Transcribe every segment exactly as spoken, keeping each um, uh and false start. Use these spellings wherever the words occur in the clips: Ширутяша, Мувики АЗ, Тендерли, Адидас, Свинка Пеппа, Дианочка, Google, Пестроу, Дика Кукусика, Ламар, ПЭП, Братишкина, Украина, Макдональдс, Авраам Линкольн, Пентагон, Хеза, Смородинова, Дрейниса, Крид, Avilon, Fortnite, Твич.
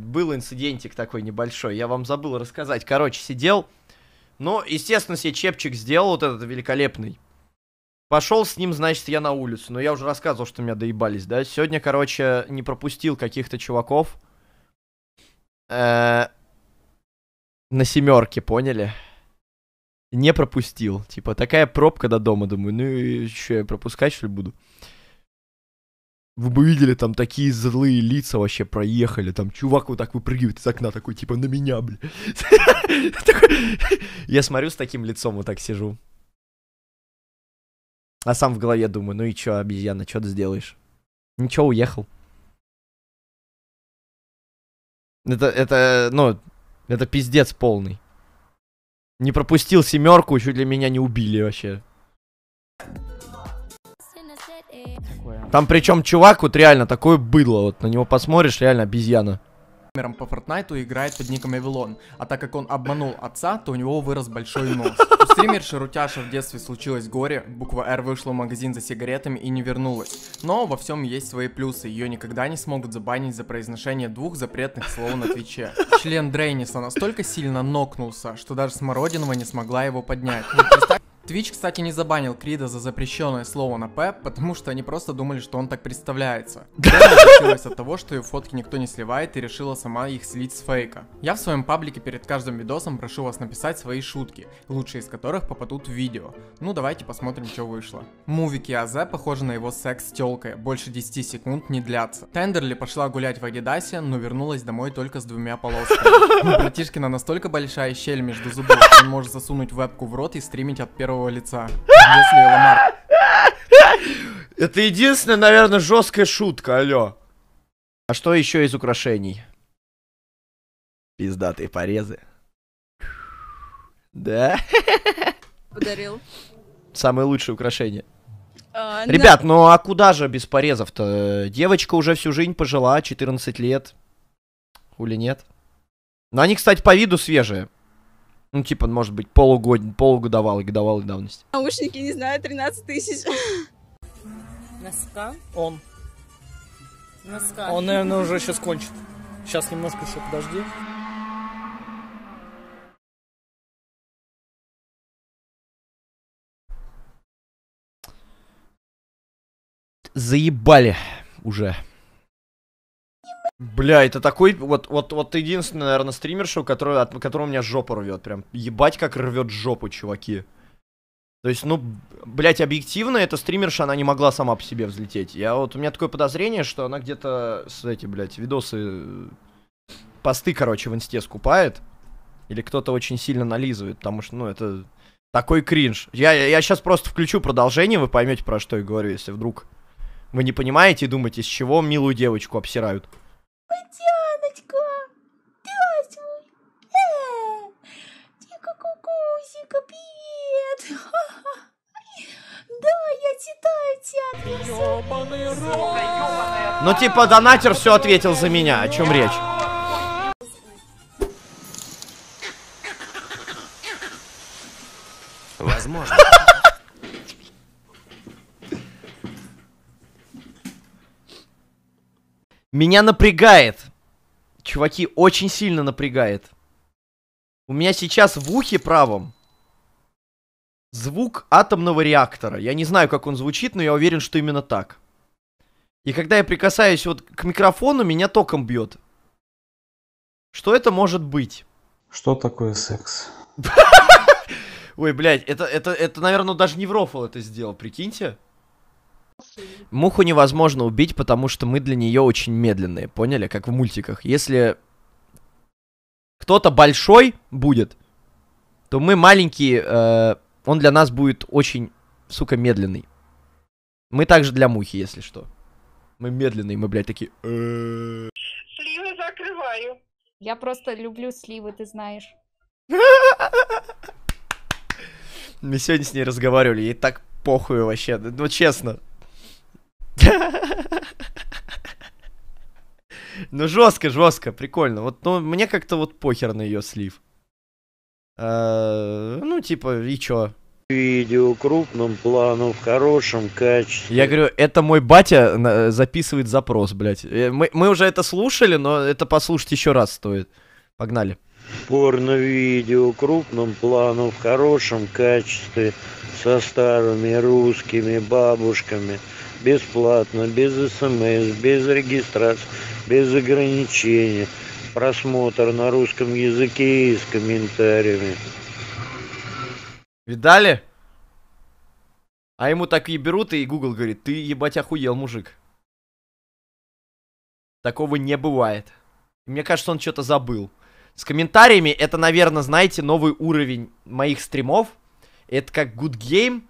Был инцидентик такой небольшой, я вам забыл рассказать. Короче, сидел, ну, естественно, себе чепчик сделал вот этот великолепный. Пошел с ним, значит, я на улицу. Но я уже рассказывал, что меня доебались, да? Сегодня, короче, не пропустил каких-то чуваков. Э-э- на семерке, поняли? Не пропустил. Типа, такая пробка до дома, думаю. Ну и что, я пропускать, что ли, буду? Вы бы видели, там такие злые лица вообще проехали. Там чувак вот так выпрыгивает из окна, такой, типа, на меня, бля. Я смотрю с таким лицом, вот так сижу. А сам в голове думаю, ну и чё, обезьяна, чё ты сделаешь? Ничего, уехал. Это, это, ну, это пиздец полный. Не пропустил семерку, чуть ли меня не убили вообще. Там причем чувак вот реально такое быдло, вот на него посмотришь, реально обезьяна. По Fortnite играет под ником Avilon, а так как он обманул отца, то у него вырос большой нос. У стример Ширутяша в детстве случилось горе, буква Р вышла в магазин за сигаретами и не вернулась. Но во всем есть свои плюсы, ее никогда не смогут забанить за произношение двух запретных слов на Твиче. Член Дрейниса настолько сильно нокнулся, что даже Смородинова не смогла его поднять. Твич, кстати, не забанил Крида за запрещенное слово на ПЭП, потому что они просто думали, что он так представляется. Она получилась от того, что ее фотки никто не сливает, и решила сама их слить с фейка. Я в своем паблике перед каждым видосом прошу вас написать свои шутки, лучшие из которых попадут в видео. Ну давайте посмотрим, что вышло. Мувики АЗ похоже на его секс с тёлкой, больше десяти секунд не длятся. Тендерли пошла гулять в Адидасе, но вернулась домой только с двумя полосками. У Братишкина настолько большая щель между зубов, что он может засунуть вебку в рот и стримить от первого лица. Если Ламар... Это единственная, наверное, жесткая шутка, алё. А что еще из украшений? Пиздатые порезы. Да? Подарил. Самые лучшие украшения. А, ребят, на... ну а куда же без порезов-то? Девочка уже всю жизнь пожила, четырнадцать лет. Хули нет? Но они, кстати, по виду свежие. Ну, типа, может быть, полугодовалый, полугодовалый, годовалый давности. Наушники, не знаю, тринадцать тысяч. Носка? Он. Носка. Он, наверное, уже сейчас кончит. Сейчас немножко еще подожди. Заебали уже. Бля, это такой, вот, вот, вот единственный, наверное, стримерша, который, от которого у меня жопа рвет, прям, ебать, как рвет жопу, чуваки. То есть, ну, блядь, объективно, эта стримерша, она не могла сама по себе взлететь. Я вот, у меня такое подозрение, что она где-то, эти, блядь, видосы, посты, короче, в инсте скупает, или кто-то очень сильно нализывает, потому что, ну, это такой кринж. Я, я сейчас просто включу продолжение, вы поймете, про что я говорю, если вдруг вы не понимаете и думаете, с чего милую девочку обсирают. Дианочка, здравствуй, э, Дика Кукусика, привет, да, я читаю тебя. Ну типа донатер все ответил за меня, о чем речь. Возможно. Меня напрягает. Чуваки, очень сильно напрягает. У меня сейчас в ухе правом звук атомного реактора. Я не знаю, как он звучит, но я уверен, что именно так. И когда я прикасаюсь вот к микрофону, меня током бьет. Что это может быть? Что такое секс? Ой, блядь, это, это, это, наверное, даже не Неврофл это сделал, прикиньте. Муху невозможно убить, потому что мы для нее очень медленные, поняли? Как в мультиках. Если кто-то большой будет, то мы маленькие, э, он для нас будет очень, сука, медленный. Мы также для мухи, если что. Мы медленные, мы, блядь, такие... Сливы закрываю. Я просто люблю сливы, ты знаешь. Мы сегодня с ней разговаривали, ей так похуй вообще, ну честно. Ну жестко, жестко, прикольно. Вот, ну, мне как-то вот похер на ее слив. Ну, типа, и чё? Видео крупным планом, в хорошем качестве. Я говорю, это мой батя записывает запрос, блядь. Мы, мы уже это слушали, но это послушать еще раз стоит. Погнали. Порно-видео крупным планом, в хорошем качестве, со старыми русскими бабушками. Бесплатно, без смс, без регистрации, без ограничений. Просмотр на русском языке и с комментариями. Видали? А ему так и берут, и Google говорит, ты ебать охуел, мужик. Такого не бывает. Мне кажется, он что-то забыл. С комментариями это, наверное, знаете, новый уровень моих стримов. Это как Good Game,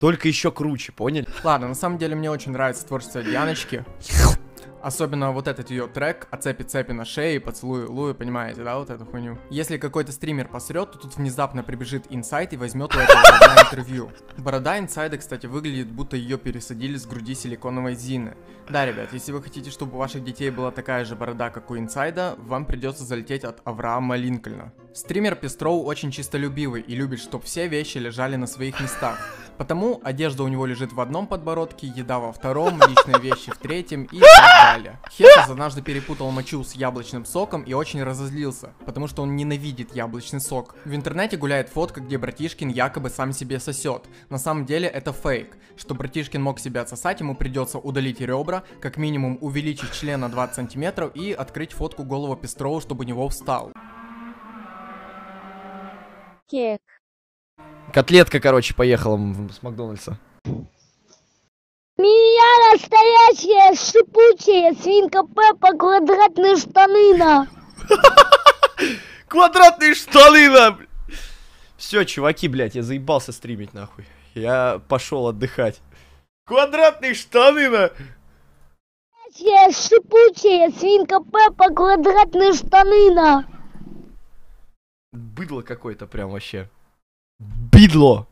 только еще круче, поняли? Ладно, на самом деле мне очень нравится творчество Дианочки. Особенно вот этот ее трек о цепи-цепи на шее, поцелую Лую, понимаете, да, вот эту хуйню. Если какой-то стример посрет, то тут внезапно прибежит инсайд и возьмет у этого на интервью. Борода инсайда, кстати, выглядит, будто ее пересадили с груди силиконовой Зины. Да, ребят, если вы хотите, чтобы у ваших детей была такая же борода, как у инсайда, вам придется залететь от Авраама Линкольна. Стример Пестроу очень чистолюбивый и любит, чтобы все вещи лежали на своих местах. Потому одежда у него лежит в одном подбородке, еда во втором, личные вещи в третьем и так далее. Хеза однажды перепутал мочу с яблочным соком и очень разозлился, потому что он ненавидит яблочный сок. В интернете гуляет фотка, где Братишкин якобы сам себе сосет. На самом деле это фейк. Чтобы Братишкин мог себя сосать, ему придется удалить ребра, как минимум увеличить член на двадцать сантиметров и открыть фотку голого Пестроу, чтобы у него встал. Кек. Котлетка, короче, поехала с Макдональдса. Меня настоящая шипучая свинка Пеппа, квадратные штаны на. Квадратные штаны на. Все, чуваки, блядь, я заебался стримить нахуй. Я пошел отдыхать. Квадратные штаны на. Шипучая свинка Пеппа, квадратные штаны на. Быдло какое-то прям вообще. Бидло!